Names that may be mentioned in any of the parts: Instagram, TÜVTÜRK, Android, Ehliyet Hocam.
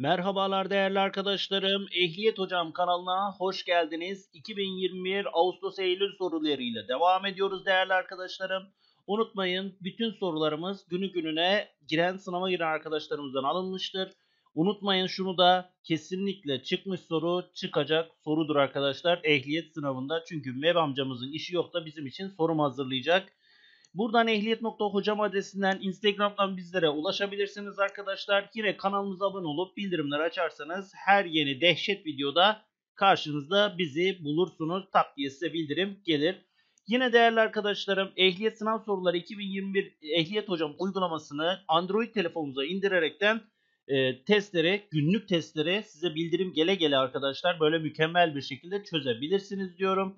Merhabalar değerli arkadaşlarım. Ehliyet Hocam kanalına hoş geldiniz. 2021 Ağustos-Eylül sorularıyla devam ediyoruz değerli arkadaşlarım. Unutmayın, bütün sorularımız günü gününe giren sınava giren arkadaşlarımızdan alınmıştır. Unutmayın şunu da, kesinlikle çıkmış soru çıkacak sorudur arkadaşlar ehliyet sınavında. Çünkü Mev amcamızın işi yok da bizim için sorum hazırlayacak. Buradan ehliyet.hocam adresinden Instagram'dan bizlere ulaşabilirsiniz arkadaşlar. Yine kanalımıza abone olup bildirimleri açarsanız her yeni dehşet videoda karşınızda bizi bulursunuz. Tak diye size bildirim gelir. Yine değerli arkadaşlarım, ehliyet sınav soruları 2021 Ehliyet Hocam uygulamasını Android telefonunuza indirerekten testlere, günlük testlere size bildirim gele gele arkadaşlar böyle mükemmel bir şekilde çözebilirsiniz diyorum.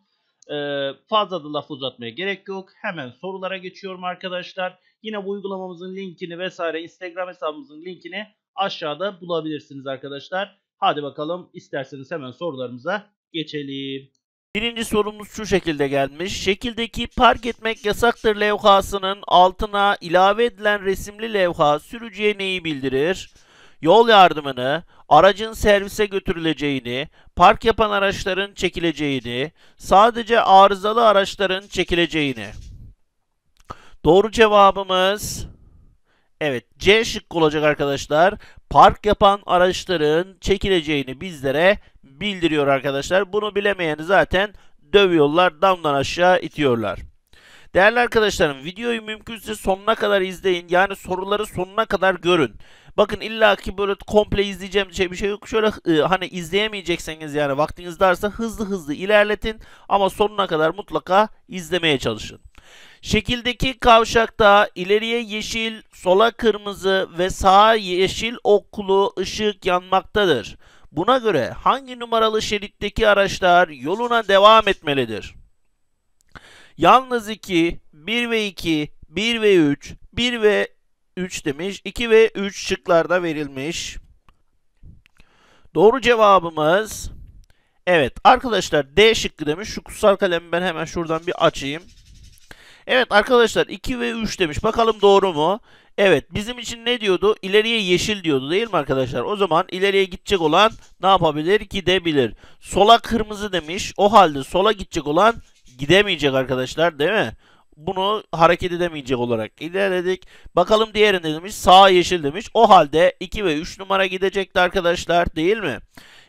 Fazla da laf uzatmaya gerek yok. Hemen sorulara geçiyorum arkadaşlar. Yine bu uygulamamızın linkini vesaire Instagram hesabımızın linkini aşağıda bulabilirsiniz arkadaşlar. Hadi bakalım, isterseniz hemen sorularımıza geçelim. Birinci sorumuz şu şekilde gelmiş. Şekildeki park etmek yasaktır levhasının altına ilave edilen resimli levha sürücüye neyi bildirir? Yol yardımını, aracın servise götürüleceğini, park yapan araçların çekileceğini, sadece arızalı araçların çekileceğini. Doğru cevabımız evet, C şıkkı olacak arkadaşlar. Park yapan araçların çekileceğini bizlere bildiriyor arkadaşlar. Bunu bilemeyeni zaten dövüyorlar, damdan aşağı itiyorlar. Değerli arkadaşlarım, videoyu mümkünse sonuna kadar izleyin. Yani soruları sonuna kadar görün. Bakın illaki böyle komple izleyeceğim bir şey yok. Şöyle hani izleyemeyecekseniz, yani vaktiniz darsa hızlı ilerletin. Ama sonuna kadar mutlaka izlemeye çalışın. Şekildeki kavşakta ileriye yeşil, sola kırmızı ve sağa yeşil oklu ışık yanmaktadır. Buna göre hangi numaralı şeritteki araçlar yoluna devam etmelidir? Yalnız 2, 1 ve 2, 1 ve 3, 1 ve 3 demiş. 2 ve 3 şıklarda verilmiş. Doğru cevabımız evet arkadaşlar, D şıkkı demiş. Şu kutsal kalemi ben hemen şuradan bir açayım. Evet arkadaşlar, 2 ve 3 demiş. Bakalım doğru mu? Evet, bizim için ne diyordu? İleriye yeşil diyordu değil mi arkadaşlar? O zaman ileriye gidecek olan ne yapabilir? Gidebilir. Sola kırmızı demiş. O halde sola gidecek olan gidemeyecek arkadaşlar değil mi? Bunu hareket edemeyecek olarak ilerledik. Bakalım diğerinde demiş, sağ yeşil demiş. O halde 2 ve 3 numara gidecekti arkadaşlar değil mi?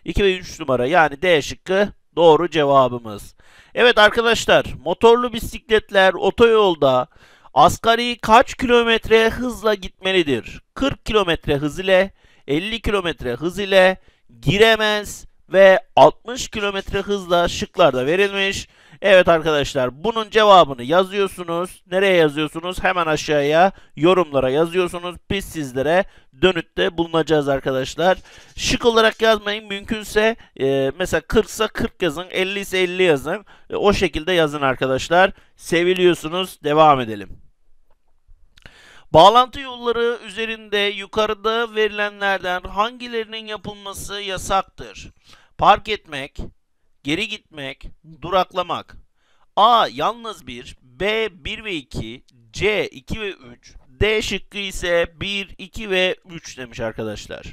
2 ve 3 numara, yani D şıkkı doğru cevabımız. Evet arkadaşlar, motorlu bisikletler otoyolda asgari kaç kilometre hızla gitmelidir? 40 kilometre hız ile, 50 kilometre hız ile, giremez ve 60 kilometre hızla şıklarda verilmiş. Evet arkadaşlar, bunun cevabını yazıyorsunuz. Nereye yazıyorsunuz? Hemen aşağıya yorumlara yazıyorsunuz. Biz sizlere dönütte bulunacağız arkadaşlar. Şık olarak yazmayın. Mümkünse mesela 40 ise 40 yazın. 50 ise 50 yazın. O şekilde yazın arkadaşlar. Seviliyorsunuz. Devam edelim. Bağlantı yolları üzerinde yukarıda verilenlerden hangilerinin yapılması yasaktır? Park etmek, geri gitmek, duraklamak. A. Yalnız 1, B. 1 ve 2, C. 2 ve 3, D şıkkı ise 1, 2 ve 3 demiş arkadaşlar.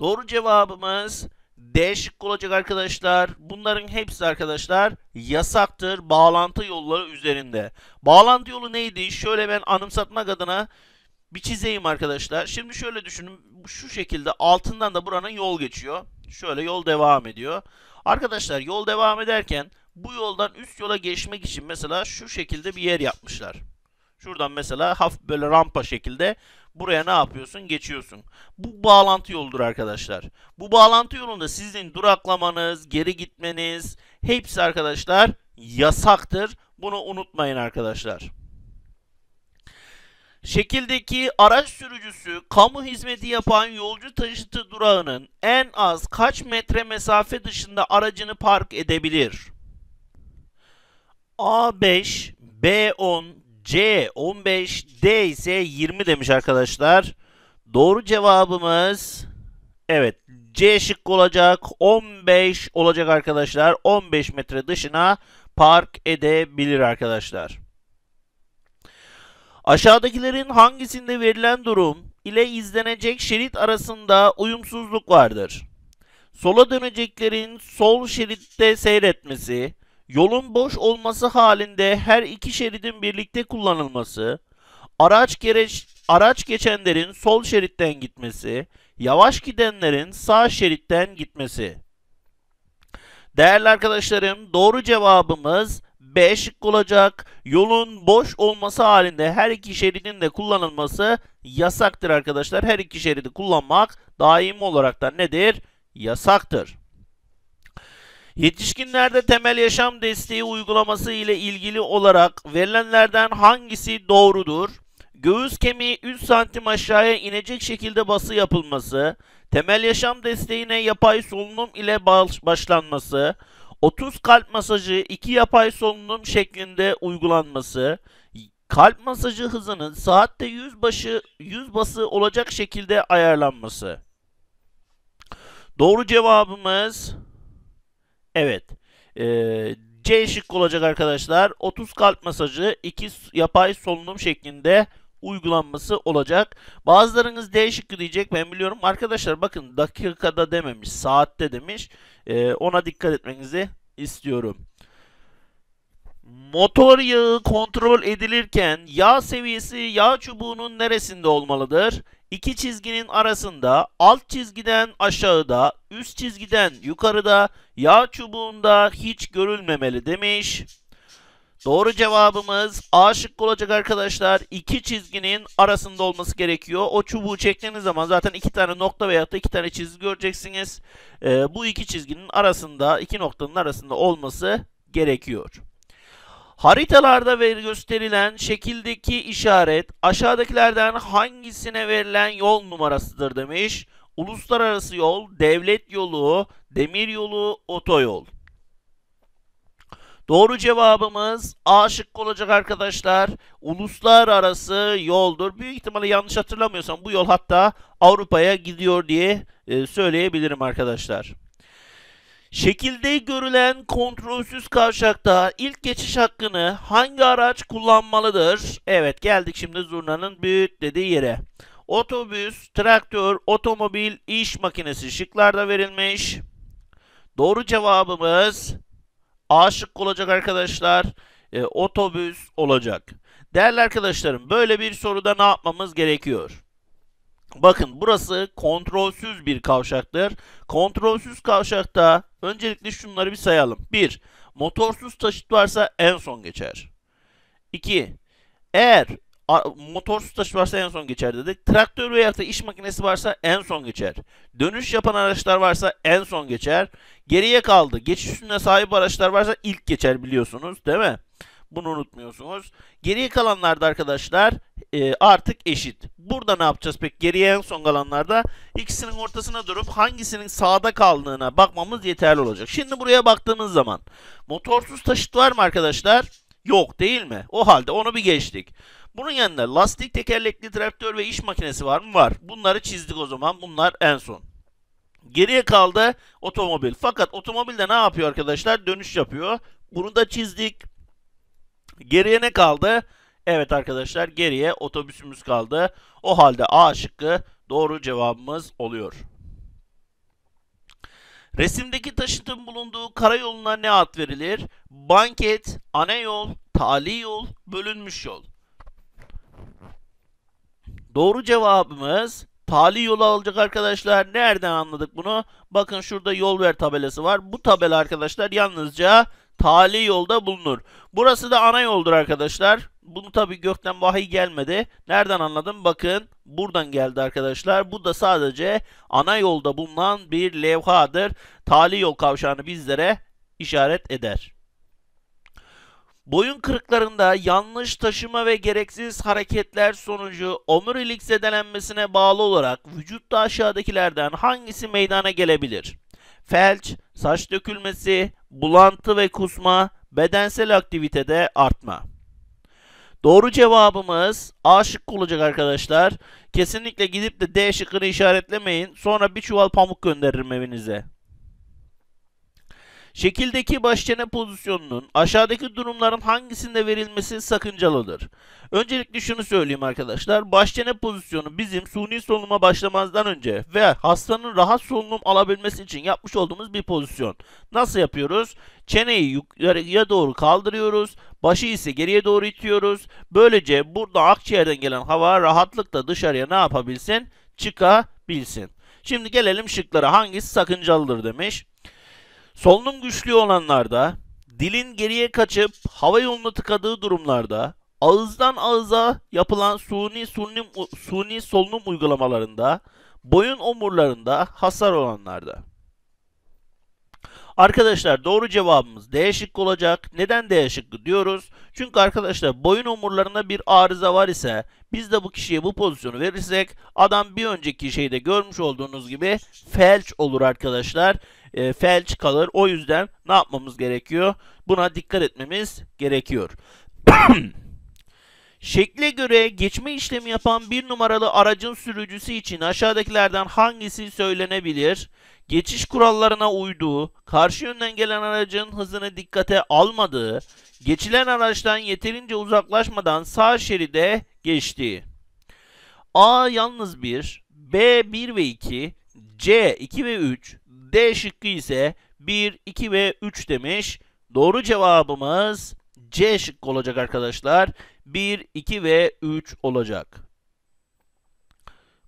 Doğru cevabımız D şıkkı olacak arkadaşlar. Bunların hepsi arkadaşlar yasaktır bağlantı yolları üzerinde. Bağlantı yolu neydi? Şöyle ben anımsatmak adına bir çizeyim arkadaşlar. Şimdi şöyle düşünün. Şu şekilde altından da buranın yol geçiyor. Şöyle yol devam ediyor. Arkadaşlar yol devam ederken bu yoldan üst yola geçmek için mesela şu şekilde bir yer yapmışlar. Şuradan mesela hafif böyle rampa şekilde buraya ne yapıyorsun? Geçiyorsun. Bu bağlantı yoludur arkadaşlar. Bu bağlantı yolunda sizin duraklamanız, geri gitmeniz hepsi arkadaşlar yasaktır. Bunu unutmayın arkadaşlar. Şekildeki araç sürücüsü kamu hizmeti yapan yolcu taşıtı durağının en az kaç metre mesafe dışında aracını park edebilir? A5, B10, C15, D ise 20 demiş arkadaşlar. Doğru cevabımız evet, C şıkkı olacak. 15 olacak arkadaşlar. 15 metre dışına park edebilir arkadaşlar. Aşağıdakilerin hangisinde verilen durum ile izlenecek şerit arasında uyumsuzluk vardır. Sola döneceklerin sol şeritte seyretmesi, yolun boş olması halinde her iki şeridin birlikte kullanılması, araç geçenlerin sol şeritten gitmesi, yavaş gidenlerin sağ şeritten gitmesi. Değerli arkadaşlarım, doğru cevabımız B şıkkı olacak. Yolun boş olması halinde her iki şeridin de kullanılması yasaktır arkadaşlar. Her iki şeridi kullanmak daimi olarak da nedir? Yasaktır. Yetişkinlerde temel yaşam desteği uygulaması ile ilgili olarak verilenlerden hangisi doğrudur? Göğüs kemiği 3 santim aşağıya inecek şekilde bası yapılması, temel yaşam desteğine yapay solunum ile başlanması, 30 kalp masajı 2 yapay solunum şeklinde uygulanması, kalp masajı hızının saatte 100 bası olacak şekilde ayarlanması. Doğru cevabımız evet. C şıkkı olacak arkadaşlar. 30 kalp masajı 2 yapay solunum şeklinde uygulanması olacak. Bazılarınız D şıkkı diyecek, ben biliyorum. Arkadaşlar bakın, dakikada dememiş, saatte demiş. Ona dikkat etmenizi istiyorum. Motor yağı kontrol edilirken yağ seviyesi yağ çubuğunun neresinde olmalıdır? İki çizginin arasında, alt çizgiden aşağıda, üst çizgiden yukarıda, yağ çubuğunda hiç görülmemeli demiş. Doğru cevabımız A şıkkı olacak arkadaşlar. İki çizginin arasında olması gerekiyor. O çubuğu çektiğiniz zaman zaten iki tane nokta veyahut da iki tane çizgi göreceksiniz. Bu iki çizginin arasında, iki noktanın arasında olması gerekiyor. Haritalarda gösterilen şekildeki işaret aşağıdakilerden hangisine verilen yol numarasıdır demiş. Uluslararası yol, devlet yolu, demir yolu, otoyol. Doğru cevabımız A şıkkı olacak arkadaşlar. Uluslararası yoldur. Büyük ihtimalle yanlış hatırlamıyorsam bu yol hatta Avrupa'ya gidiyor diye söyleyebilirim arkadaşlar. Şekilde görülen kontrolsüz kavşakta ilk geçiş hakkını hangi araç kullanmalıdır? Evet, geldik şimdi zurnanın büyük dediği yere. Otobüs, traktör, otomobil, iş makinesi şıklarda verilmiş. Doğru cevabımız A şıkkı olacak arkadaşlar. Otobüs olacak. Değerli arkadaşlarım, böyle bir soruda ne yapmamız gerekiyor? Bakın, burası kontrolsüz bir kavşaktır. Kontrolsüz kavşakta öncelikle şunları bir sayalım. 1. Motorsuz taşıt varsa en son geçer. 2. Eğer motorsuz taşıt varsa en son geçer dedik. Traktör veya da iş makinesi varsa en son geçer. Dönüş yapan araçlar varsa en son geçer. Geriye kaldı. Geçiş üstüne sahip araçlar varsa ilk geçer, biliyorsunuz değil mi? Bunu unutmuyorsunuz. Geriye kalanlarda arkadaşlar artık eşit. Burada ne yapacağız peki? Geriye en son kalanlarda ikisinin ortasına durup hangisinin sağda kaldığına bakmamız yeterli olacak. Şimdi buraya baktığınız zaman motorsuz taşıt var mı arkadaşlar? Yok değil mi? O halde onu bir geçtik. Bunun yanında lastik, tekerlekli traktör ve iş makinesi var mı? Var. Bunları çizdik o zaman. Bunlar en son. Geriye kaldı otomobil. Fakat otomobilde ne yapıyor arkadaşlar? Dönüş yapıyor. Bunu da çizdik. Geriye ne kaldı? Evet arkadaşlar, geriye otobüsümüz kaldı. O halde A şıkkı doğru cevabımız oluyor. Resimdeki taşıtın bulunduğu karayoluna ne ad verilir? Banket, ana yol, tali yol, bölünmüş yol. Doğru cevabımız tali yolu alacak arkadaşlar. Nereden anladık bunu? Bakın, şurada yol ver tabelası var. Bu tabela arkadaşlar yalnızca tali yolda bulunur. Burası da ana yoldur arkadaşlar. Bunu tabi gökten vahiy gelmedi. Nereden anladım? Bakın, buradan geldi arkadaşlar. Bu da sadece ana yolda bulunan bir levhadır. Tali yol kavşağını bizlere işaret eder. Boyun kırıklarında yanlış taşıma ve gereksiz hareketler sonucu omurilik zedelenmesine bağlı olarak vücutta aşağıdakilerden hangisi meydana gelebilir? Felç, saç dökülmesi, bulantı ve kusma, bedensel aktivitede artma. Doğru cevabımız A şıkkı olacak arkadaşlar. Kesinlikle gidip de D şıkkını işaretlemeyin. Sonra bir çuval pamuk gönderirim evinize. Şekildeki baş çene pozisyonunun aşağıdaki durumların hangisinde verilmesi sakıncalıdır? Öncelikle şunu söyleyeyim arkadaşlar. Baş çene pozisyonu bizim suni solunuma başlamazdan önce ve hastanın rahat solunum alabilmesi için yapmış olduğumuz bir pozisyon. Nasıl yapıyoruz? Çeneyi yukarıya doğru kaldırıyoruz. Başı ise geriye doğru itiyoruz. Böylece burada akciğerden gelen hava rahatlıkla dışarıya ne yapabilsin? Çıkabilsin. Şimdi gelelim şıklara. Hangisi sakıncalıdır demiş. Solunum güçlü olanlarda, dilin geriye kaçıp hava yolunu tıkadığı durumlarda, ağızdan ağıza yapılan suni solunum uygulamalarında, boyun omurlarında hasar olanlarda. Arkadaşlar doğru cevabımız D şıkkı olacak. Neden D şıkkı diyoruz? Çünkü arkadaşlar boyun omurlarında bir arıza var ise biz de bu kişiye bu pozisyonu verirsek adam bir önceki şeyde görmüş olduğunuz gibi felç olur arkadaşlar. Felç kalır. O yüzden ne yapmamız gerekiyor? Buna dikkat etmemiz gerekiyor. Şekle göre geçme işlemi yapan bir numaralı aracın sürücüsü için aşağıdakilerden hangisi söylenebilir? Geçiş kurallarına uyduğu, karşı yönden gelen aracın hızını dikkate almadığı, geçilen araçtan yeterince uzaklaşmadan sağ şeride geçtiği. A yalnız 1, B 1 ve 2, C 2 ve 3, D şıkkı ise 1, 2 ve 3 demiş. Doğru cevabımız C şıkkı olacak arkadaşlar. 1, 2 ve 3 olacak.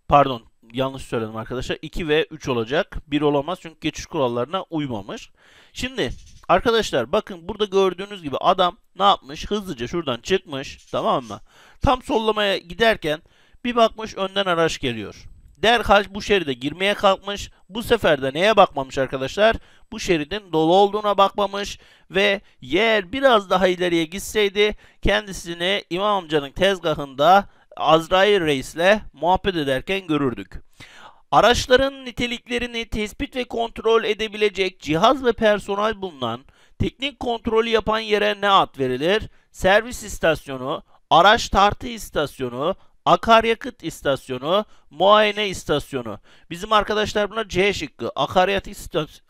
Pardon, yanlış söyledim arkadaşlar. 2 ve 3 olacak. 1 olamaz çünkü geçiş kurallarına uymamış. Şimdi arkadaşlar bakın burada gördüğünüz gibi adam ne yapmış? Hızlıca şuradan çıkmış, tamam mı? Tam sollamaya giderken bir bakmış önden araç geliyor. Derhal bu şeride girmeye kalkmış. Bu sefer de neye bakmamış arkadaşlar? Bu şeridin dolu olduğuna bakmamış ve yer biraz daha ileriye gitseydi kendisini imam amcanın tezgahında Azrail Reis'le muhabbet ederken görürdük. Araçların niteliklerini tespit ve kontrol edebilecek cihaz ve personel bulunan, teknik kontrolü yapan yere ne ad verilir? Servis istasyonu, araç tartı istasyonu, akaryakıt istasyonu, muayene istasyonu. Bizim arkadaşlar buna C şıkkı.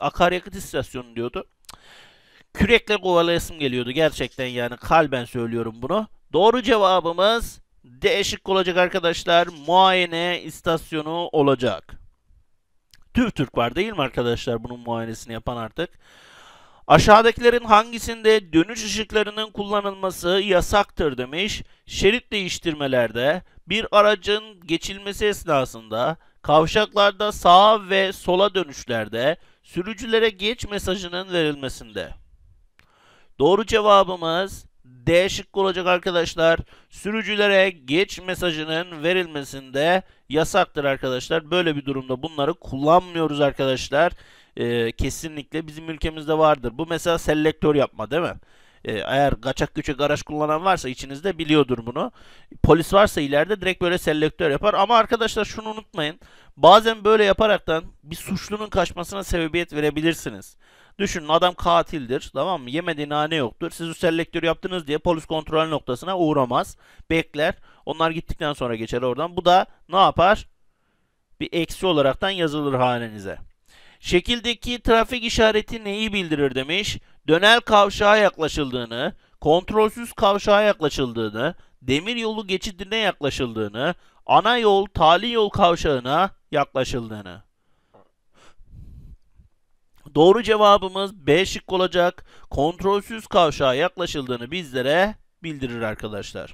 Akaryakıt istasyonu diyordu. Kürekle kovalayasım geliyordu. Gerçekten yani kalben söylüyorum bunu. Doğru cevabımız D şıkkı olacak arkadaşlar. Muayene istasyonu olacak. TÜVTÜRK var değil mi arkadaşlar? Bunun muayenesini yapan artık. Aşağıdakilerin hangisinde dönüş ışıklarının kullanılması yasaktır demiş. Şerit değiştirmelerde, bir aracın geçilmesi esnasında, kavşaklarda sağa ve sola dönüşlerde, sürücülere geç mesajının verilmesinde. Doğru cevabımız D şıkkı olacak arkadaşlar. Sürücülere geç mesajının verilmesinde yasaktır arkadaşlar. Böyle bir durumda bunları kullanmıyoruz arkadaşlar. Kesinlikle bizim ülkemizde vardır. Bu mesela selektör yapma değil mi? Eğer kaçak göçek araç kullanan varsa içinizde biliyordur bunu. Polis varsa ileride direkt böyle selektör yapar. Ama arkadaşlar şunu unutmayın. Bazen böyle yaparaktan bir suçlunun kaçmasına sebebiyet verebilirsiniz. Düşünün adam katildir, tamam mı? Yemediği nane yoktur. Siz o selektörü yaptınız diye polis kontrol noktasına uğramaz. Bekler. Onlar gittikten sonra geçer oradan. Bu da ne yapar? Bir eksi olaraktan yazılır halinize. Şekildeki trafik işareti neyi bildirir demiş. Dönel kavşağa yaklaşıldığını, kontrolsüz kavşağa yaklaşıldığını, demir yolu geçidine yaklaşıldığını, ana yol, tali yol kavşağına yaklaşıldığını. Doğru cevabımız B şıkkı olacak. Kontrolsüz kavşağa yaklaşıldığını bizlere bildirir arkadaşlar.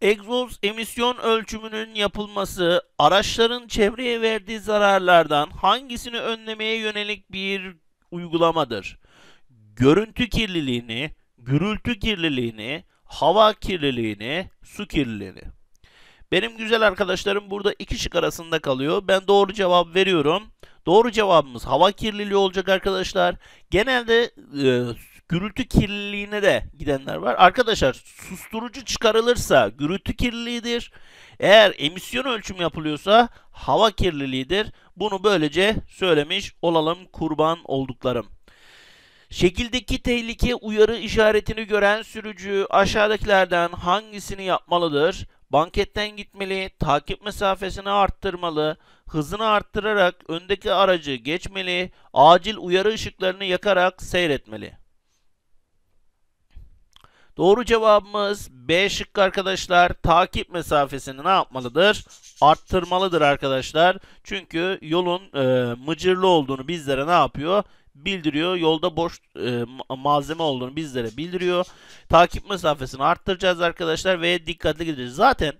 Egzoz emisyon ölçümünün yapılması araçların çevreye verdiği zararlardan hangisini önlemeye yönelik bir uygulamadır? Görüntü kirliliğini, gürültü kirliliğini, hava kirliliğini, su kirliliğini. Benim güzel arkadaşlarım burada iki şık arasında kalıyor. Ben doğru cevap veriyorum. Doğru cevabımız hava kirliliği olacak arkadaşlar. Genelde gürültü kirliliğine de gidenler var. Arkadaşlar susturucu çıkarılırsa gürültü kirliliğidir. Eğer emisyon ölçümü yapılıyorsa hava kirliliğidir. Bunu böylece söylemiş olalım kurban olduklarım. Şekildeki tehlike uyarı işaretini gören sürücü aşağıdakilerden hangisini yapmalıdır? Banketten gitmeli, takip mesafesini arttırmalı, hızını arttırarak öndeki aracı geçmeli, acil uyarı ışıklarını yakarak seyretmeli. Doğru cevabımız B şıkkı arkadaşlar. Takip mesafesini ne yapmalıdır? Arttırmalıdır arkadaşlar. Çünkü yolun mıcırlı olduğunu bizlere ne yapıyor? Bildiriyor. Yolda boş malzeme olduğunu bizlere bildiriyor. Takip mesafesini arttıracağız arkadaşlar ve dikkatli gideceğiz. Zaten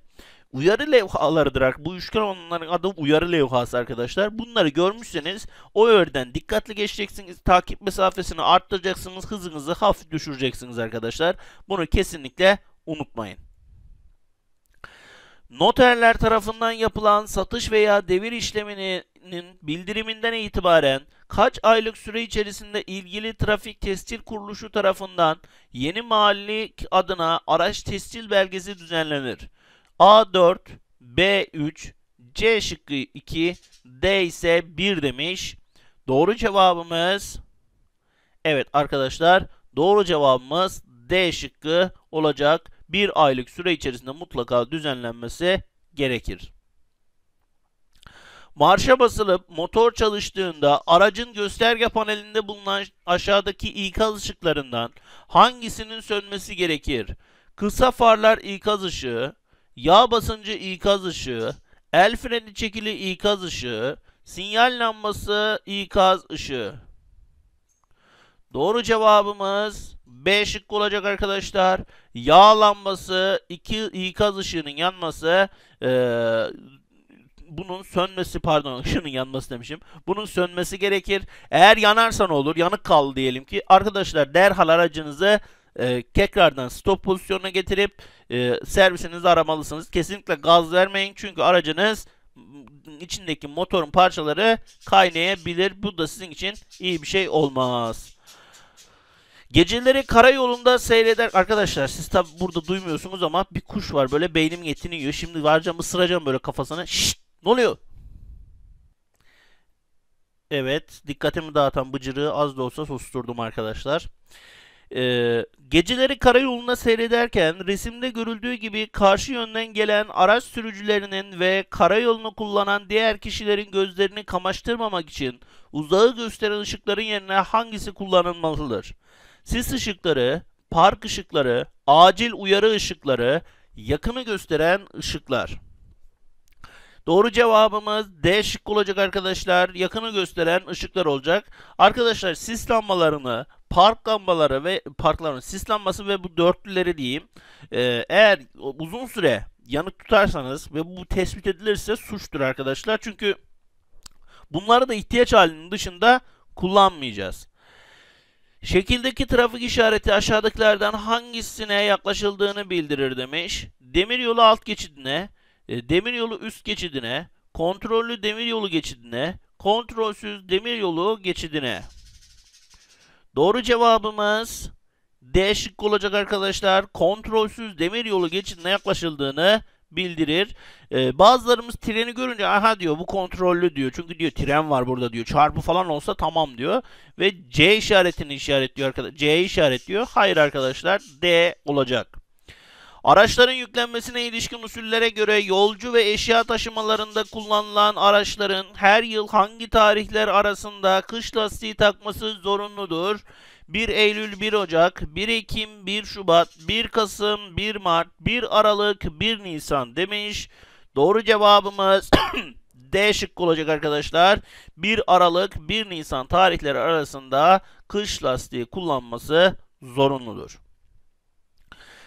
uyarı levhalarıdır. Bu üçgen olanların adı uyarı levhası arkadaşlar. Bunları görmüşseniz o yerden dikkatli geçeceksiniz. Takip mesafesini arttıracaksınız. Hızınızı hafif düşüreceksiniz arkadaşlar. Bunu kesinlikle unutmayın. Noterler tarafından yapılan satış veya devir işleminin bildiriminden itibaren kaç aylık süre içerisinde ilgili trafik tescil kuruluşu tarafından yeni mahallelik adına araç tescil belgesi düzenlenir? A4, B3, C şıkkı 2, D ise 1 demiş. Doğru cevabımız, evet arkadaşlar, doğru cevabımız D şıkkı olacak. Bir aylık süre içerisinde mutlaka düzenlenmesi gerekir. Marşa basılıp motor çalıştığında aracın gösterge panelinde bulunan aşağıdaki ikaz ışıklarından hangisinin sönmesi gerekir? Kısa farlar ikaz ışığı, yağ basıncı ikaz ışığı, el freni çekili ikaz ışığı, sinyal lambası ikaz ışığı. Doğru cevabımız B şıkkı olacak arkadaşlar. Yağ lambası, ikaz ışığının yanması, bunun sönmesi, pardon, ışığının yanması demişim. Bunun sönmesi gerekir. Eğer yanarsa ne olur? Yanık kaldı diyelim ki. Arkadaşlar derhal aracınızı tekrardan stop pozisyonuna getirip servisinizi aramalısınız. Kesinlikle gaz vermeyin. Çünkü aracınız içindeki motorun parçaları kaynayabilir. Bu da sizin için iyi bir şey olmaz. Geceleri karayolunda seyreder arkadaşlar, siz tabi burada duymuyorsunuz ama bir kuş var, böyle beynim yetiniyor. Şimdi varacağım, ısıracağım böyle kafasına. Şşşt, ne oluyor? Evet, dikkatimi dağıtan bıcırığı az da olsa susturdum arkadaşlar. Geceleri karayolunda seyrederken resimde görüldüğü gibi karşı yönden gelen araç sürücülerinin ve karayolunu kullanan diğer kişilerin gözlerini kamaştırmamak için uzağı gösteren ışıkların yerine hangisi kullanılmalıdır? Sis ışıkları, park ışıkları, acil uyarı ışıkları, yakını gösteren ışıklar. Doğru cevabımız D şıkkı olacak arkadaşlar. Yakını gösteren ışıklar olacak. Arkadaşlar sis lambalarını, park lambaları ve parkların sis lambası ve bu dörtlüleri diyeyim. Eğer uzun süre yanık tutarsanız ve bu tespit edilirse suçtur arkadaşlar. Çünkü bunları da ihtiyaç halinin dışında kullanmayacağız. Şekildeki trafik işareti aşağıdakilerden hangisine yaklaşıldığını bildirir demiş. Demiryolu alt geçidine, demiryolu üst geçidine, kontrollü demiryolu geçidine, kontrolsüz demiryolu geçidine. Doğru cevabımız D şıkkı olacak arkadaşlar. Kontrolsüz demiryolu geçidine yaklaşıldığını bildirir. Bazılarımız treni görünce aha diyor, bu kontrollü diyor. Çünkü diyor tren var burada diyor. Çarpı falan olsa tamam diyor. Ve C işaretini işaretliyor arkadaşlar. C'yi işaretliyor. Hayır arkadaşlar, D olacak. Araçların yüklenmesine ilişkin usullere göre yolcu ve eşya taşımalarında kullanılan araçların her yıl hangi tarihler arasında kış lastiği takması zorunludur? 1 Eylül, 1 Ocak, 1 Ekim, 1 Şubat, 1 Kasım, 1 Mart, 1 Aralık, 1 Nisan demiş. Doğru cevabımız D şıkkı olacak arkadaşlar. 1 Aralık, 1 Nisan tarihleri arasında kış lastiği kullanması zorunludur.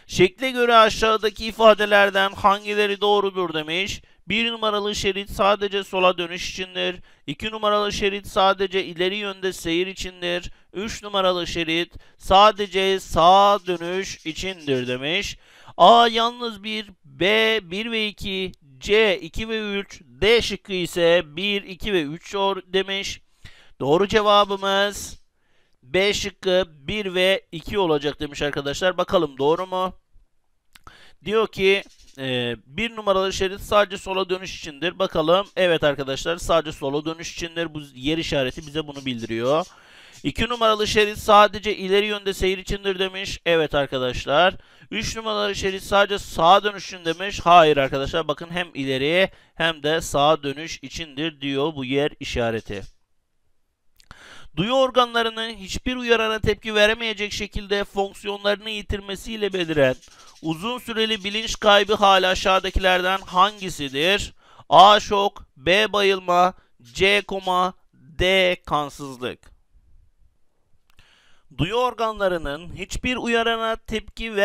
Şekle göre aşağıdaki ifadelerden hangileri doğrudur demiş. 1 numaralı şerit sadece sola dönüş içindir. 2 numaralı şerit sadece ileri yönde seyir içindir. 3 numaralı şerit sadece sağa dönüş içindir demiş. A yalnız 1, B 1 ve 2, C 2 ve 3, D şıkkı ise 1, 2 ve 3 demiş. Doğru cevabımız B şıkkı 1 ve 2 olacak demiş arkadaşlar. Bakalım doğru mu? Diyor ki 1 numaralı şerit sadece sola dönüş içindir. Bakalım, evet arkadaşlar, sadece sola dönüş içindir. Bu yer işareti bize bunu bildiriyor. 2 numaralı şerit sadece ileri yönde seyir içindir demiş. Evet arkadaşlar. 3 numaralı şerit sadece sağa dönüşün demiş. Hayır arkadaşlar, bakın hem ileriye hem de sağa dönüş içindir diyor bu yer işareti. Duyu organlarının hiçbir uyarana tepki veremeyecek şekilde fonksiyonlarını yitirmesiyle beliren uzun süreli bilinç kaybı hali aşağıdakilerden hangisidir? A. Şok, B. Bayılma, C. Koma, D. Kansızlık. Duyu organlarının hiçbir uyarana tepki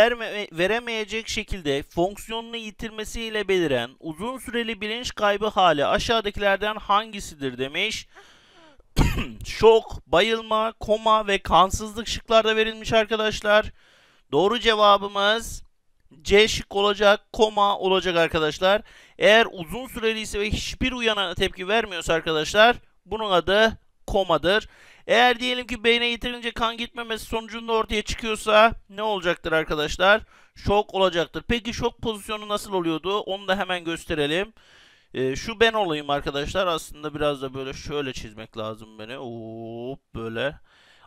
veremeyecek şekilde fonksiyonunu yitirmesiyle beliren uzun süreli bilinç kaybı hali aşağıdakilerden hangisidir demiş. Şok, bayılma, koma ve kansızlık şıklarda verilmiş arkadaşlar. Doğru cevabımız C şık olacak, koma olacak arkadaşlar. Eğer uzun süreliyse ve hiçbir uyana tepki vermiyorsa arkadaşlar bunun adı komadır. Eğer diyelim ki beyne yeterince kan gitmemesi sonucunda ortaya çıkıyorsa ne olacaktır arkadaşlar? Şok olacaktır. Peki şok pozisyonu nasıl oluyordu? Onu da hemen gösterelim. Şu ben olayım arkadaşlar. Aslında biraz da böyle şöyle çizmek lazım beni. Hop böyle.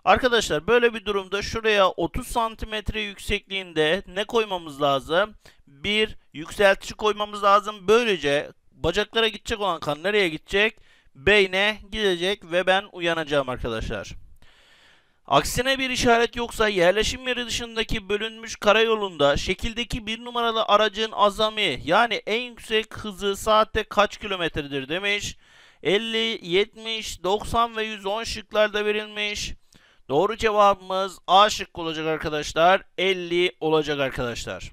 Arkadaşlar böyle bir durumda şuraya 30 santimetre yüksekliğinde ne koymamız lazım? Bir yükseltici koymamız lazım. Böylece bacaklara gidecek olan kan nereye gidecek? Beyne gidecek ve ben uyanacağım arkadaşlar. Aksine bir işaret yoksa yerleşim yeri dışındaki bölünmüş karayolunda şekildeki 1 numaralı aracın azami yani en yüksek hızı saatte kaç kilometredir demiş. 50, 70, 90 ve 110 şıklarda verilmiş. Doğru cevabımız A şıkkı olacak arkadaşlar. 50 olacak arkadaşlar.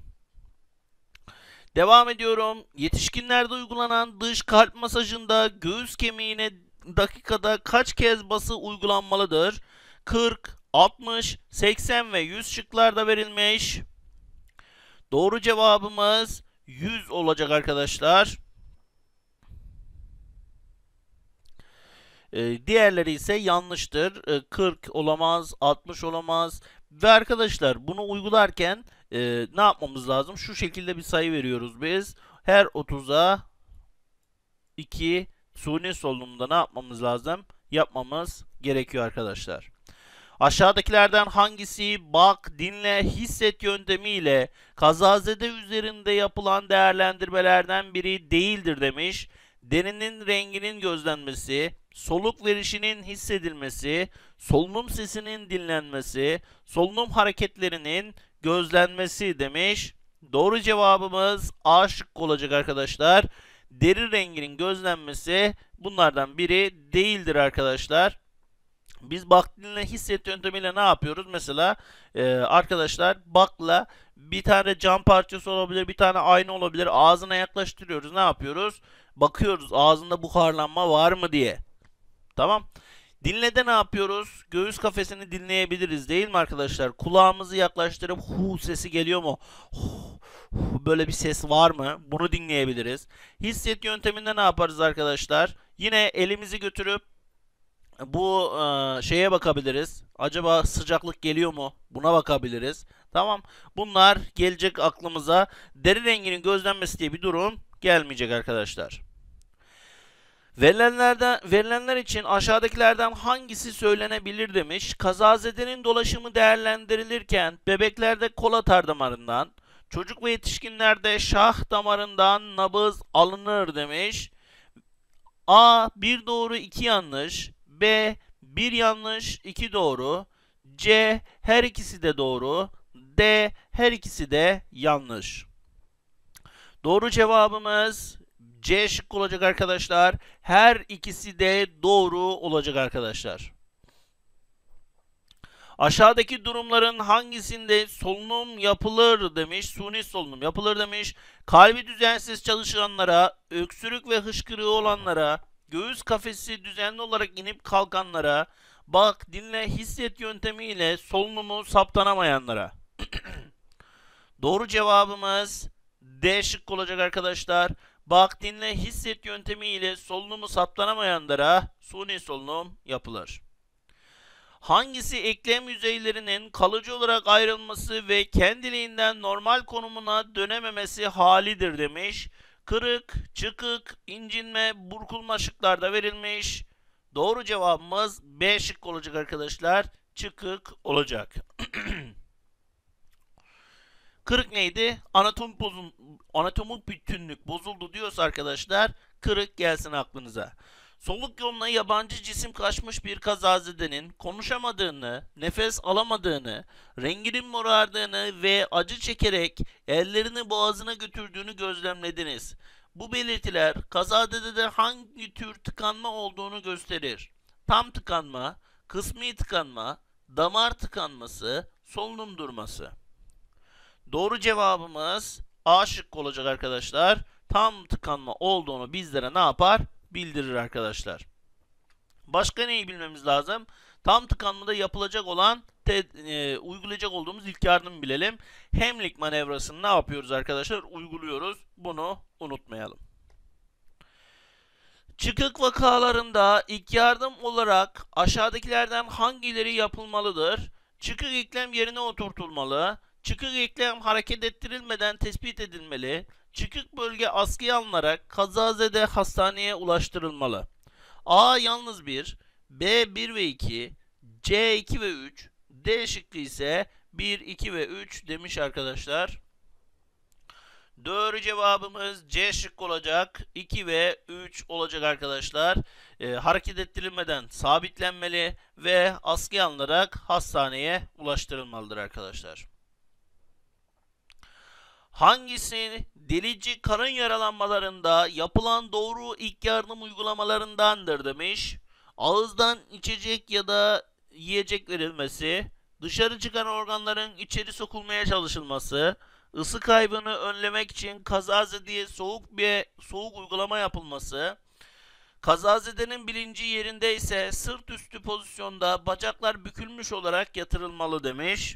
Devam ediyorum. Yetişkinlerde uygulanan dış kalp masajında göğüs kemiğine dakikada kaç kez bası uygulanmalıdır? 40, 60, 80 ve 100 şıklarda verilmiş. Doğru cevabımız 100 olacak arkadaşlar. Diğerleri ise yanlıştır. 40 olamaz, 60 olamaz. Ve arkadaşlar bunu uygularken ne yapmamız lazım? Şu şekilde bir sayı veriyoruz biz. Her 30'a 2 suni solunumda ne yapmamız lazım? Yapmamız gerekiyor arkadaşlar. Aşağıdakilerden hangisi bak, dinle, hisset yöntemiyle kazazede üzerinde yapılan değerlendirmelerden biri değildir demiş. Derinin renginin gözlenmesi, soluk verişinin hissedilmesi, solunum sesinin dinlenmesi, solunum hareketlerinin gözlenmesi demiş. Doğru cevabımız A şıkkı olacak arkadaşlar. Deri renginin gözlenmesi bunlardan biri değildir arkadaşlar. Biz bak, dinle, hisset yöntemiyle ne yapıyoruz? Mesela arkadaşlar bakla bir tane cam parçası olabilir, bir tane ayna olabilir. Ağzına yaklaştırıyoruz. Ne yapıyoruz? Bakıyoruz ağzında buharlanma var mı diye. Tamam. Dinlede ne yapıyoruz? Göğüs kafesini dinleyebiliriz değil mi arkadaşlar? Kulağımızı yaklaştırıp hu sesi geliyor mu? Hu, böyle bir ses var mı? Bunu dinleyebiliriz. Hisset yönteminde ne yaparız arkadaşlar? Yine elimizi götürüp bu şeye bakabiliriz. Acaba sıcaklık geliyor mu? Buna bakabiliriz. Tamam. Bunlar gelecek aklımıza. Deri renginin gözlenmesi diye bir durum gelmeyecek arkadaşlar. Verilenler için aşağıdakilerden hangisi söylenebilir demiş. Kazazedenin dolaşımı değerlendirilirken bebeklerde kola tar damarından, çocuk ve yetişkinlerde şah damarından nabız alınır demiş. A. 1 doğru 2 yanlış. B. 1 yanlış 2 doğru. C. Her ikisi de doğru. D. Her ikisi de yanlış. Doğru cevabımız C şıkkı olacak arkadaşlar. Her ikisi de doğru olacak arkadaşlar. Aşağıdaki durumların hangisinde solunum yapılır demiş. Suni solunum yapılır demiş. Kalbi düzensiz çalışanlara, öksürük ve hışkırığı olanlara, göğüs kafesi düzenli olarak inip kalkanlara, bak, dinle, hisset yöntemiyle solunumu saptanamayanlara. Doğru cevabımız D şıkkı olacak arkadaşlar. Bak, dinle, hisset yöntemiyle solunumu saptanamayanlara suni solunum yapılır. Hangisi eklem yüzeylerinin kalıcı olarak ayrılması ve kendiliğinden normal konumuna dönememesi halidir demiş. Kırık, çıkık, incinme, burkulma şıklarda verilmiş. Doğru cevabımız B şıkkı olacak arkadaşlar. Çıkık olacak. Kırık neydi? Anatomik bütünlük bozuldu diyorsa arkadaşlar kırık gelsin aklınıza. Soluk yoluna yabancı cisim kaçmış bir kazazedenin konuşamadığını, nefes alamadığını, renginin morardığını ve acı çekerek ellerini boğazına götürdüğünü gözlemlediniz. Bu belirtiler kazazedede hangi tür tıkanma olduğunu gösterir. Tam tıkanma, kısmi tıkanma, damar tıkanması, solunum durması. Doğru cevabımız A şıkkı olacak arkadaşlar. Tam tıkanma olduğunu bizlere ne yapar? Bildirir arkadaşlar. Başka neyi bilmemiz lazım? Tam tıkanmada yapılacak olan uygulayacak olduğumuz ilk yardımı bilelim. Hemlik manevrasını ne yapıyoruz arkadaşlar? Uyguluyoruz. Bunu unutmayalım. Çıkık vakalarında ilk yardım olarak aşağıdakilerden hangileri yapılmalıdır? Çıkık eklem yerine oturtulmalı. Çıkık eklem hareket ettirilmeden tespit edilmeli. Çıkık bölge askıya alınarak kazazede hastaneye ulaştırılmalı. A yalnız 1, B 1 ve 2, C 2 ve 3, D şıkkı ise 1, 2 ve 3 demiş arkadaşlar. Doğru cevabımız C şıkkı olacak. 2 ve 3 olacak arkadaşlar. Hareket ettirilmeden sabitlenmeli ve askıya alınarak hastaneye ulaştırılmalıdır arkadaşlar. Hangisi delici karın yaralanmalarında yapılan doğru ilk yardım uygulamalarındandır demiş. Ağızdan içecek ya da yiyecek verilmesi, dışarı çıkan organların içeri sokulmaya çalışılması, ısı kaybını önlemek için kazazedeye soğuk uygulama yapılması, kazazedenin bilinci yerinde ise sırt üstü pozisyonda bacaklar bükülmüş olarak yatırılmalı demiş.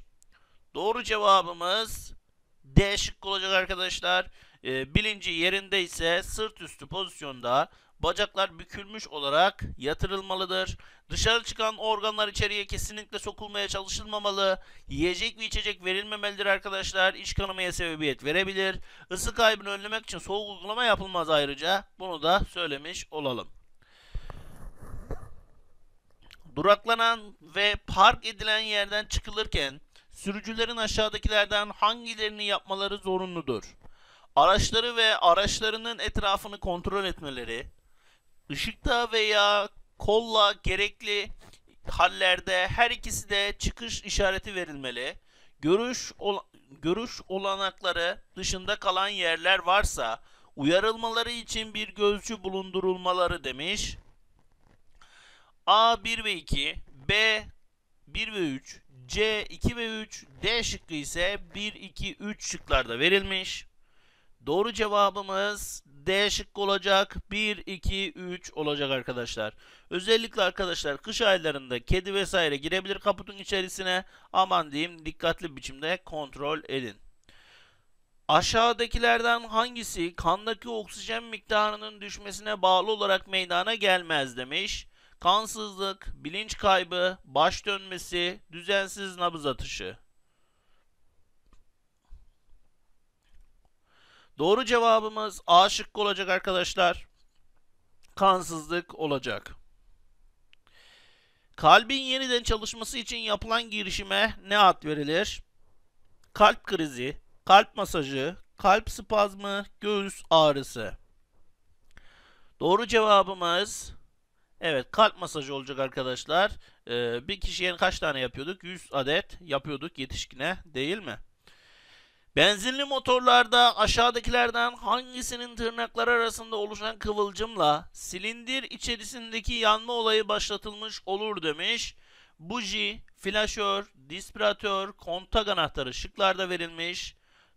Doğru cevabımız D şıkkı olacak arkadaşlar. Bilinci yerinde ise sırt üstü pozisyonda bacaklar bükülmüş olarak yatırılmalıdır. Dışarı çıkan organlar içeriye kesinlikle sokulmaya çalışılmamalı. Yiyecek ve içecek verilmemelidir arkadaşlar. İç kanamaya sebebiyet verebilir. Isı kaybını önlemek için soğuk uygulama yapılmaz ayrıca. Bunu da söylemiş olalım. Duraklanan ve park edilen yerden çıkılırken sürücülerin aşağıdakilerden hangilerini yapmaları zorunludur? Araçları ve araçlarının etrafını kontrol etmeleri, ışıkta veya kolla gerekli hallerde her ikisi de çıkış işareti verilmeli. Görüş olanakları dışında kalan yerler varsa uyarılmaları için bir gözcü bulundurulmaları demiş. A 1 ve 2, B 1 ve 3, C 2 ve 3, D şıkkı ise 1, 2, 3 şıklarda verilmiş. Doğru cevabımız D şıkkı olacak. 1, 2, 3 olacak arkadaşlar. Özellikle arkadaşlar kış aylarında kedi vesaire girebilir kaputun içerisine. Aman diyeyim, dikkatli biçimde kontrol edin. Aşağıdakilerden hangisi kandaki oksijen miktarının düşmesine bağlı olarak meydana gelmez demiş. Kansızlık, bilinç kaybı, baş dönmesi, düzensiz nabız atışı. Doğru cevabımız A şıkkı olacak arkadaşlar. Kansızlık olacak. Kalbin yeniden çalışması için yapılan girişime ne ad verilir? Kalp krizi, kalp masajı, kalp spazmı, göğüs ağrısı. Doğru cevabımız... Evet, kalp masajı olacak arkadaşlar. Bir kişiye kaç tane yapıyorduk? 100 adet yapıyorduk yetişkine, değil mi? Benzinli motorlarda aşağıdakilerden hangisinin tırnakları arasında oluşan kıvılcımla silindir içerisindeki yanma olayı başlatılmış olur demiş. Buji, flaşör, dispiratör, kontak anahtarı şıklarda verilmiş.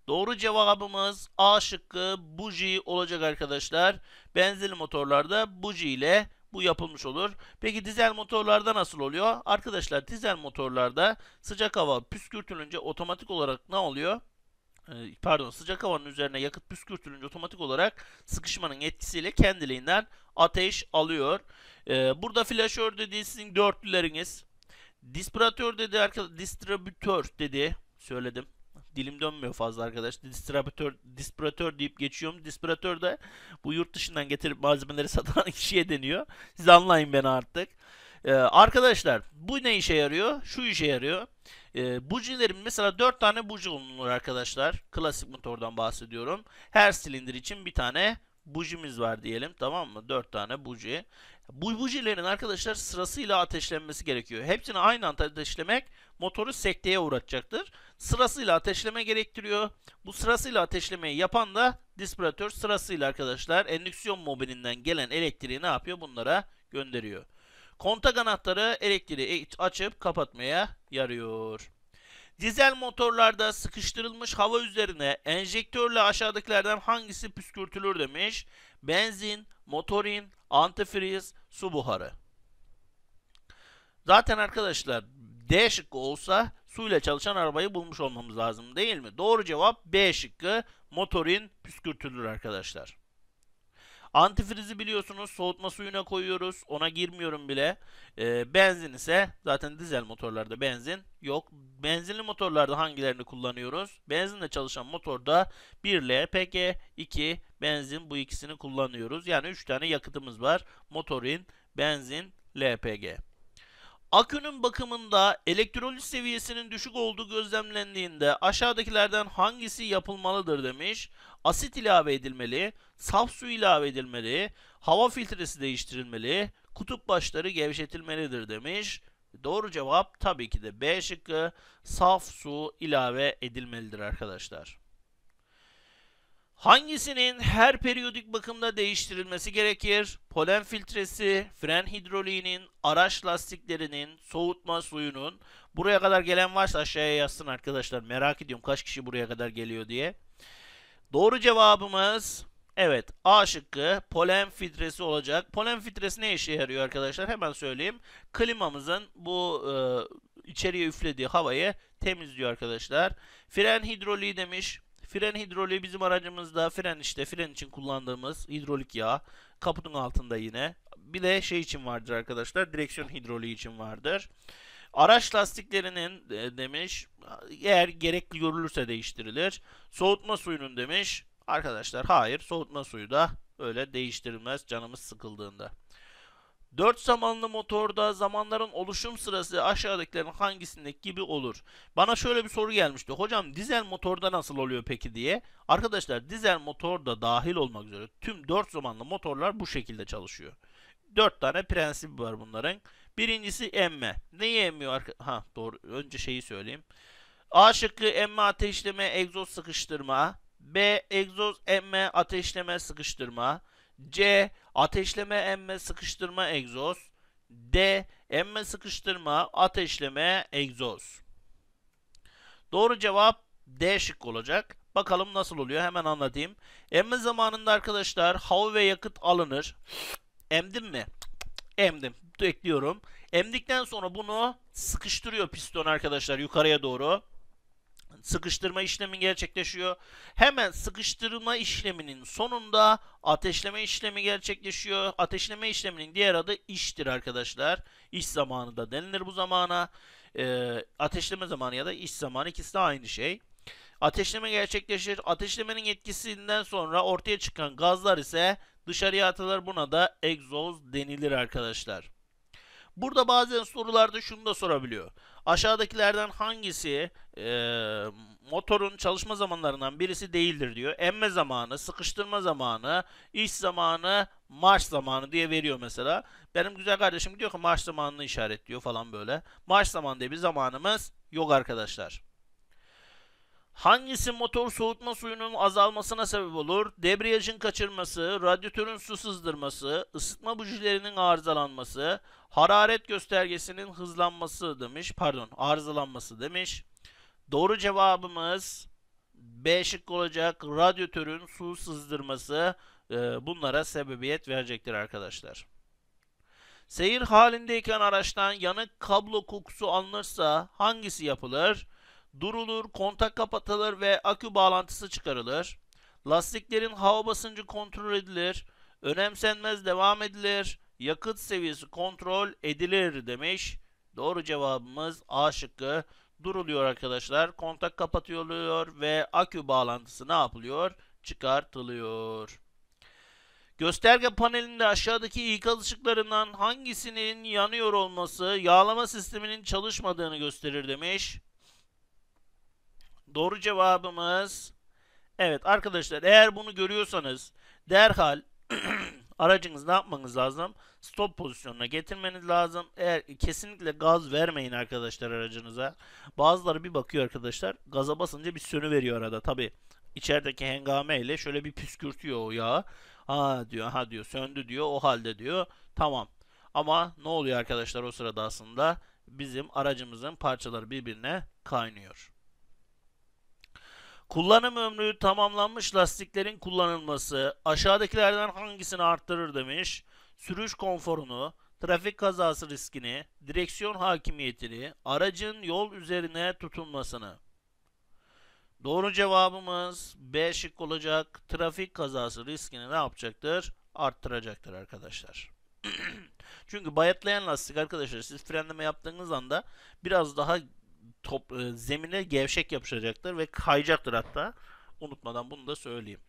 Doğru cevabımız A şıkkı buji olacak arkadaşlar. Benzinli motorlarda buji ile bu yapılmış olur. Peki dizel motorlarda nasıl oluyor? Arkadaşlar dizel motorlarda sıcak hava püskürtülünce otomatik olarak ne oluyor? Pardon, sıcak havanın üzerine yakıt püskürtülünce otomatik olarak sıkışmanın etkisiyle kendiliğinden ateş alıyor. Burada flaşör dediği sizin dörtlüleriniz. Distribütör dedi. dilim dönmüyor fazla arkadaş. Distribütör deyip geçiyorum. Distribütör de bu yurt dışından getirip malzemeleri satan kişiye deniyor. Siz anlayın beni artık. Arkadaşlar bu ne işe yarıyor? Şu işe yarıyor. Bujilerim mesela 4 tane buji bulunur arkadaşlar. Klasik motordan bahsediyorum. Her silindir için bir tane bujimiz var diyelim, tamam mı? 4 tane buji. Bu bujilerin arkadaşlar sırasıyla ateşlenmesi gerekiyor. Hepsini aynı anda ateşlemek motoru sekteye uğratacaktır. Sırasıyla ateşleme gerektiriyor. Bu sırasıyla ateşlemeyi yapan da distribütör sırasıyla arkadaşlar endüksiyon mobilinden gelen elektriği ne yapıyor? Bunlara gönderiyor. Kontak anahtarı elektriği açıp kapatmaya yarıyor. Dizel motorlarda sıkıştırılmış hava üzerine enjektörle aşağıdakilerden hangisi püskürtülür demiş. Benzin, motorin, antifriz, su buharı. Zaten arkadaşlar D şıkkı olsa suyla çalışan arabayı bulmuş olmamız lazım değil mi? Doğru cevap B şıkkı, motorin püskürtülür arkadaşlar. Antifrizi biliyorsunuz soğutma suyuna koyuyoruz. Ona girmiyorum bile. Benzin ise zaten dizel motorlarda benzin yok. Benzinli motorlarda hangilerini kullanıyoruz? Benzinle çalışan motorda 1 LPG, 2 benzin, bu ikisini kullanıyoruz. Yani 3 tane yakıtımız var. Motorin, benzin, LPG. Akünün bakımında elektrolit seviyesinin düşük olduğu gözlemlendiğinde aşağıdakilerden hangisi yapılmalıdır demiş. Asit ilave edilmeli, saf su ilave edilmeli, hava filtresi değiştirilmeli, kutup başları gevşetilmelidir demiş. Doğru cevap tabii ki de B şıkkı, saf su ilave edilmelidir arkadaşlar. Hangisinin her periyodik bakımda değiştirilmesi gerekir? Polen filtresi, fren hidroliğinin, araç lastiklerinin, soğutma suyunun. Buraya kadar gelen varsa aşağıya yazsın arkadaşlar. Merak ediyorum kaç kişi buraya kadar geliyor diye. Doğru cevabımız evet A şıkkı, polen filtresi olacak. Polen filtresi ne işe yarıyor arkadaşlar? Hemen söyleyeyim. Klimamızın bu içeriye üflediği havayı temizliyor arkadaşlar. Fren hidroliği demiş. Fren hidroliği bizim aracımızda fren, işte fren için kullandığımız hidrolik yağ, kaputun altında yine. Bir de şey için vardır arkadaşlar, direksiyon hidroliği için vardır. Araç lastiklerinin demiş, eğer gerekli görülürse değiştirilir. Soğutma suyunun demiş, arkadaşlar hayır, soğutma suyu da öyle değiştirilmez canımız sıkıldığında. 4 zamanlı motorda zamanların oluşum sırası aşağıdakilerin hangisindeki gibi olur? Bana şöyle bir soru gelmişti. Hocam dizel motorda nasıl oluyor peki diye. Arkadaşlar dizel motorda dahil olmak üzere tüm 4 zamanlı motorlar bu şekilde çalışıyor. 4 tane prensip var bunların. Birincisi emme. Neyi emmiyor? Ha doğru, önce şeyi söyleyeyim. A şıkkı emme, ateşleme, egzoz, sıkıştırma. B egzoz, emme, ateşleme, sıkıştırma. C ateşleme, emme, sıkıştırma, egzoz. D emme, sıkıştırma, ateşleme, egzoz. Doğru cevap D şıkkı olacak. Bakalım nasıl oluyor, hemen anlatayım. Emme zamanında arkadaşlar hava ve yakıt alınır. Emdim mi? Emdim. Ekliyorum. Emdikten sonra bunu sıkıştırıyor piston arkadaşlar yukarıya doğru. Sıkıştırma işlemi gerçekleşiyor. Hemen sıkıştırma işleminin sonunda ateşleme işlemi gerçekleşiyor. Ateşleme işleminin diğer adı iştir arkadaşlar. İş zamanı da denilir bu zamana. Ateşleme zamanı ya da iş zamanı, ikisi de aynı şey. Ateşleme gerçekleşir. Ateşlemenin etkisinden sonra ortaya çıkan gazlar ise dışarıya atılır. Buna da egzoz denilir arkadaşlar. Burada bazen sorularda şunu da sorabiliyor. Aşağıdakilerden hangisi motorun çalışma zamanlarından birisi değildir diyor. Emme zamanı, sıkıştırma zamanı, iş zamanı, marş zamanı diye veriyor mesela. Benim güzel kardeşim diyor ki marş zamanını işaretliyor falan böyle. Marş zamanı diye bir zamanımız yok arkadaşlar. Hangisi motor soğutma suyunun azalmasına sebep olur? Debriyajın kaçırması, radyatörün su sızdırması, ısıtma bujilerinin arızalanması, hararet göstergesinin hızlanması demiş. Pardon, arızalanması demiş. Doğru cevabımız B şıkkı olacak. Radyatörün su sızdırması bunlara sebebiyet verecektir arkadaşlar. Seyir halindeyken araçtan yanık kablo kokusu alınırsa hangisi yapılır? Durulur, kontak kapatılır ve akü bağlantısı çıkarılır. Lastiklerin hava basıncı kontrol edilir. Önemsenmez devam edilir. Yakıt seviyesi kontrol edilir demiş. Doğru cevabımız A şıkkı. duruluyor arkadaşlar. Kontak kapatılıyor ve akü bağlantısı ne yapılıyor? Çıkartılıyor. Gösterge panelinde aşağıdaki ikaz ışıklarından hangisinin yanıyor olması yağlama sisteminin çalışmadığını gösterir demiş. Doğru cevabımız evet arkadaşlar, eğer bunu görüyorsanız derhal aracınızı ne yapmanız lazım? Stop pozisyonuna getirmeniz lazım. Eğer kesinlikle gaz vermeyin arkadaşlar aracınıza. Bazıları bir bakıyor arkadaşlar, gaza basınca bir sönüveriyor arada. Tabi içerideki hengameyle şöyle bir püskürtüyor o yağı. Ha diyor, ha diyor, söndü diyor, o halde diyor, tamam. Ama ne oluyor arkadaşlar o sırada? Aslında bizim aracımızın parçaları birbirine kaynıyor. Kullanım ömrü tamamlanmış lastiklerin kullanılması aşağıdakilerden hangisini arttırır demiş. Sürüş konforunu, trafik kazası riskini, direksiyon hakimiyetini, aracın yol üzerine tutunmasını. Doğru cevabımız B şık olacak. Trafik kazası riskini ne yapacaktır? Arttıracaktır arkadaşlar. Çünkü bayatlayan lastik arkadaşlar, siz frenleme yaptığınız anda biraz daha zemine gevşek yapışacaktır ve kayacaktır hatta. Unutmadan bunu da söyleyeyim.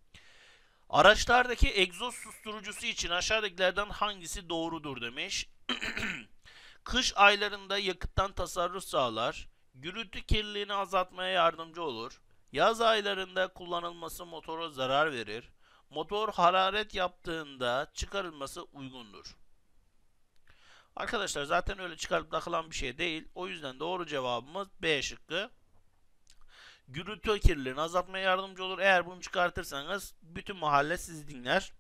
Araçlardaki egzoz susturucusu için aşağıdakilerden hangisi doğrudur demiş. Kış aylarında yakıttan tasarruf sağlar, gürültü kirliliğini azaltmaya yardımcı olur. Yaz aylarında kullanılması motora zarar verir. Motor hararet yaptığında çıkarılması uygundur. Arkadaşlar zaten öyle çıkarıp takılan bir şey değil. O yüzden doğru cevabımız B şıkkı. Gürültü kirliliğini azaltmaya yardımcı olur. Eğer bunu çıkartırsanız bütün mahalle sizi dinler.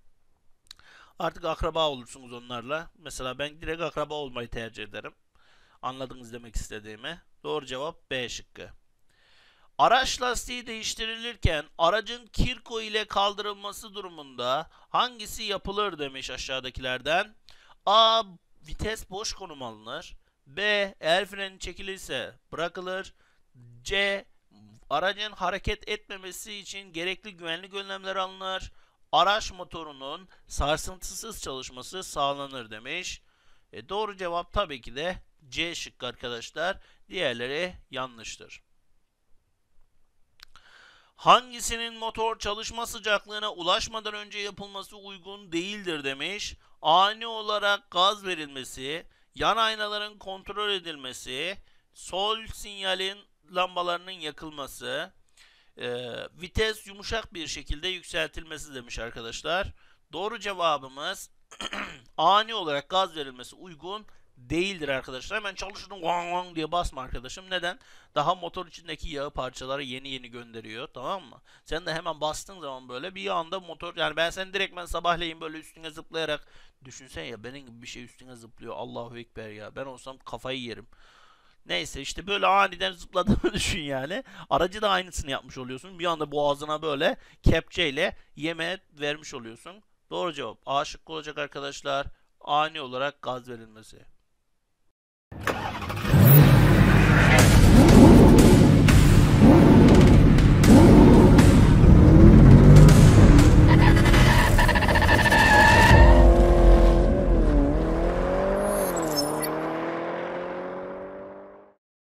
Artık akraba olursunuz onlarla. Mesela ben direkt akraba olmayı tercih ederim. Anladınız demek istediğimi. Doğru cevap B şıkkı. Araç lastiği değiştirilirken aracın kirko ile kaldırılması durumunda hangisi yapılır demiş aşağıdakilerden. A. Vites boş konuma alınır. B. El freni çekilirse bırakılır. C. Aracın hareket etmemesi için gerekli güvenlik önlemleri alınır. Araç motorunun sarsıntısız çalışması sağlanır demiş. Doğru cevap tabii ki de C şıkkı arkadaşlar. Diğerleri yanlıştır. Hangisinin motor çalışma sıcaklığına ulaşmadan önce yapılması uygun değildir demiş. Ani olarak gaz verilmesi, yan aynaların kontrol edilmesi, sol sinyalin lambalarının yakılması, vites yumuşak bir şekilde yükseltilmesi demiş arkadaşlar. Doğru cevabımız ani olarak gaz verilmesi uygun değildir arkadaşlar. Hemen çalışın vang vang diye basma arkadaşım. Neden? Daha motor içindeki yağ parçaları yeni yeni gönderiyor, tamam mı? Sen de hemen bastığın zaman böyle bir anda motor, yani ben seni direkt ben sabahleyin böyle üstüne zıplayarak, düşünsen ya benim gibi bir şey üstüne zıplıyor. Allahu Ekber ya, ben olsam kafayı yerim. Neyse işte böyle aniden zıpladığını düşün yani. Aracı da aynısını yapmış oluyorsun. Bir anda boğazına böyle kepçeyle yeme vermiş oluyorsun. Doğru cevap A şıkkı olacak arkadaşlar. Ani olarak gaz verilmesi.